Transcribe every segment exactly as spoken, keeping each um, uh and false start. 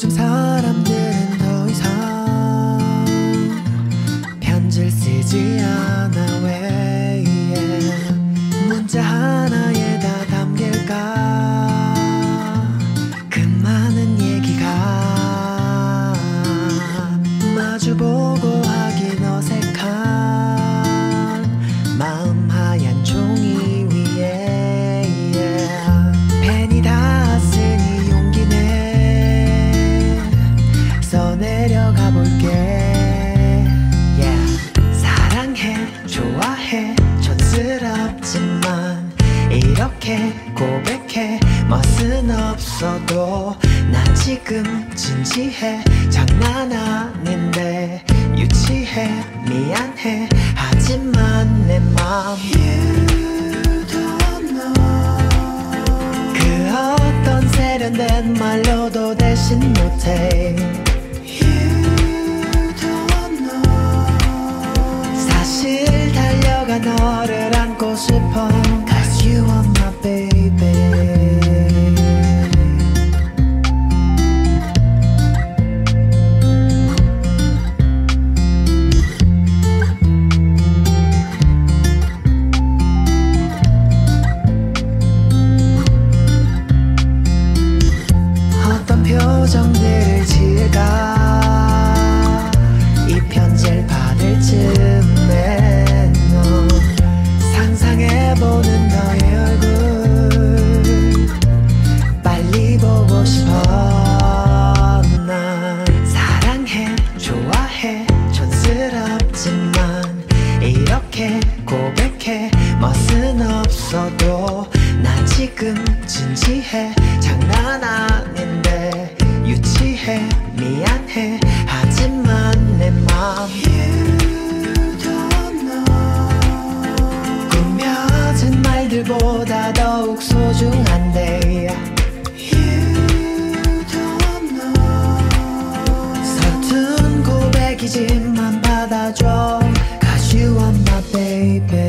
요즘 사람들은 더 이상 편지를 쓰지 않아. 왜 문자 하나에 다 담길까 그 많은 얘기가 마주보고 하긴 어색한 마음 하얀 종이 가볼게. yeah. 사랑해, 좋아해, 촌스럽지만 이렇게 고백해. 멋은 없어도 나 지금 진지해. 장난 아닌데 유치해. 미안해, 하지만 내 맘 You don't know. 그 어떤 세련된 말로도 대신 못해. 너를 안고 싶어. Cause you are my baby. 어떤 표정들을 지을까 이 편지를 받을 즈음에 보는 너의 얼굴 빨리 보고 싶어. 난 사랑해, 좋아해, 촌스럽지만 이렇게 고백해. 멋은 없어도 나 지금 진지해. 장난 아닌데 유치해. 미안해, 하지만 내 맘 말들보다 더욱 소중한데. You don't know. 서툰 고백이지만 받아줘. Cause you are my baby.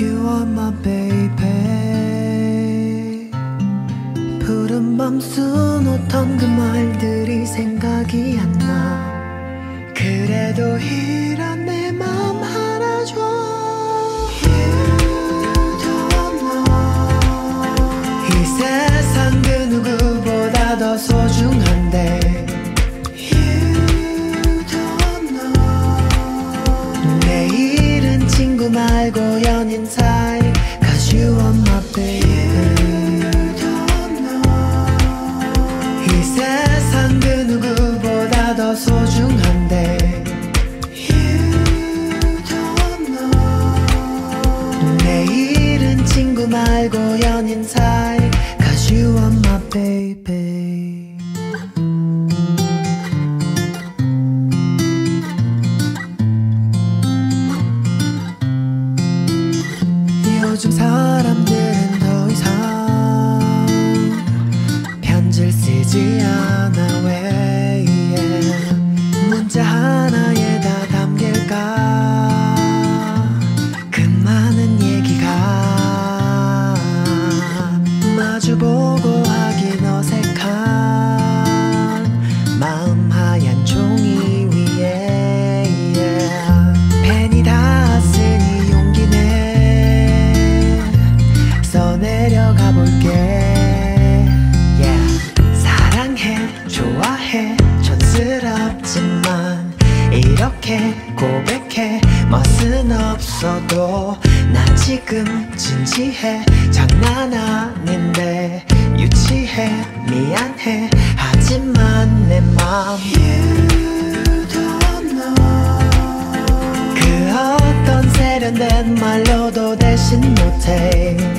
You are my baby. 푸른 밤 수놓던 그 말들이 생각이 안 나. 그래도 이런 내 맘 안아줘. 세상 그 누구보다 더 소중한데. You don't know. 내일은 친구 말고 연인 사이. Cause you are my baby. You don't know. 이 세상 그 누구보다 더 소중한데. You don't know. 내일은 친구 말고 연인 사이. You are my baby. 요즘 사람들은 더 이상 편지를 쓰지 않아. 왜 문자 하나에 다 담길까 그 많은 얘기가 마주보고 하긴 어색한 마음 하얀 종이 위에. yeah. 펜이 닿았으니 용기 내 써내려가 볼게. yeah. 사랑해, 좋아해, 촌스럽지만 이렇게 고백해. 멋은 없어도 나 지금 진지해. 장난 아닌데 유치해. 미안해, 하지만 내 맘 You don't know. 그 어떤 세련된 말로도 대신 못해.